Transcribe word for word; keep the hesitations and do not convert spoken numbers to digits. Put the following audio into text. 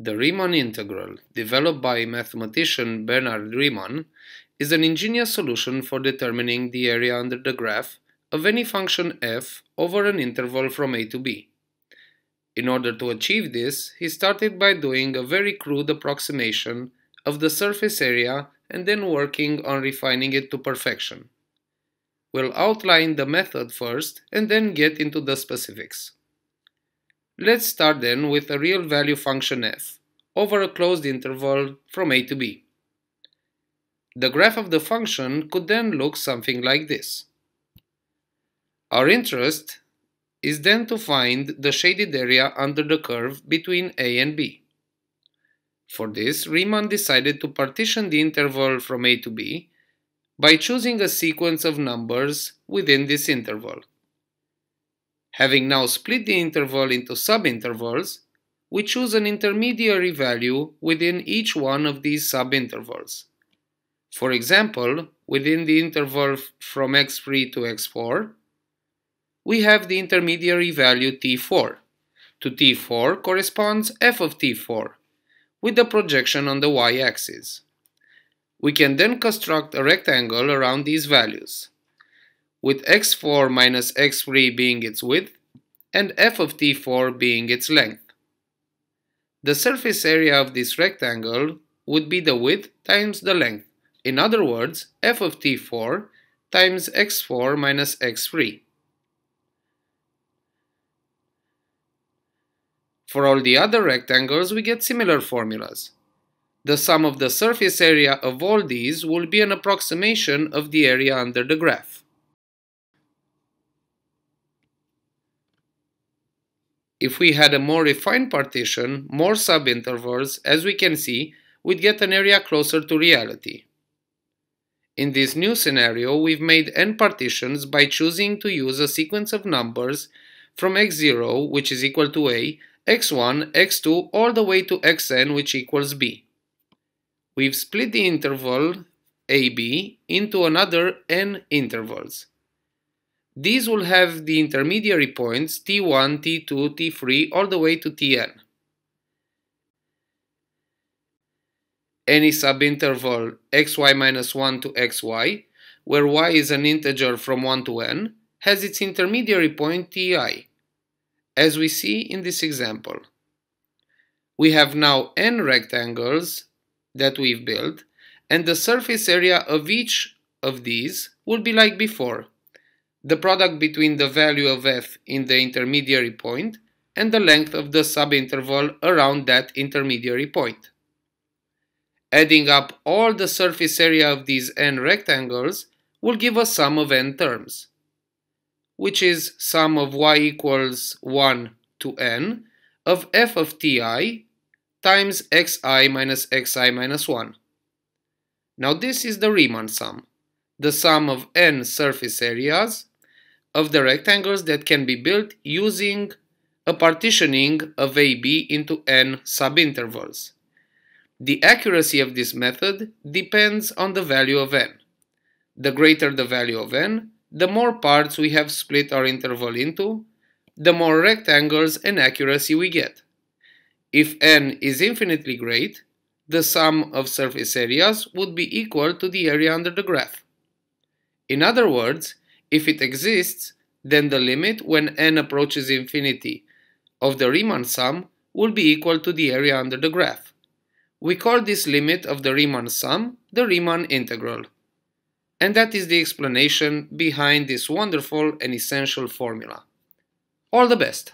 The Riemann integral, developed by mathematician Bernhard Riemann, is an ingenious solution for determining the area under the graph of any function f over an interval from a to b. In order to achieve this, he started by doing a very crude approximation of the surface area and then working on refining it to perfection. We'll outline the method first and then get into the specifics. Let's start then with a real value function f, over a closed interval from a to b. The graph of the function could then look something like this. Our interest is then to find the shaded area under the curve between a and b. For this, Riemann decided to partition the interval from a to b by choosing a sequence of numbers within this interval. Having now split the interval into subintervals, we choose an intermediary value within each one of these subintervals. For example, within the interval from x three to x four, we have the intermediary value t four. To t four corresponds f of t four, with the projection on the y-axis. We can then construct a rectangle around these values, with x four minus x three being its width and f of t four being its length. The surface area of this rectangle would be the width times the length, in other words, f of t four times x four minus x three. For all the other rectangles, we get similar formulas. The sum of the surface area of all these will be an approximation of the area under the graph. If we had a more refined partition, more subintervals, as we can see, we'd get an area closer to reality. In this new scenario, we've made n partitions by choosing to use a sequence of numbers from x zero, which is equal to a, x one, x two, all the way to xn, which equals b. We've split the interval a b into another n intervals. These will have the intermediary points t one, t two, t three, all the way to tn. Any subinterval xy minus one to xy, where y is an integer from one to n, has its intermediary point ti, as we see in this example. We have now n rectangles that we've built, and the surface area of each of these will be like before: the product between the value of f in the intermediary point and the length of the subinterval around that intermediary point. Adding up all the surface area of these n rectangles will give a sum of n terms, which is sum of y equals one to n of f of ti times xi minus xi minus one. Now this is the Riemann sum, the sum of n surface areas of the rectangles that can be built using a partitioning of a b into n subintervals. The accuracy of this method depends on the value of n. The greater the value of n, the more parts we have split our interval into, the more rectangles and accuracy we get. If n is infinitely great, the sum of surface areas would be equal to the area under the graph. In other words, if it exists, then the limit when n approaches infinity of the Riemann sum will be equal to the area under the graph. We call this limit of the Riemann sum the Riemann integral. And that is the explanation behind this wonderful and essential formula. All the best!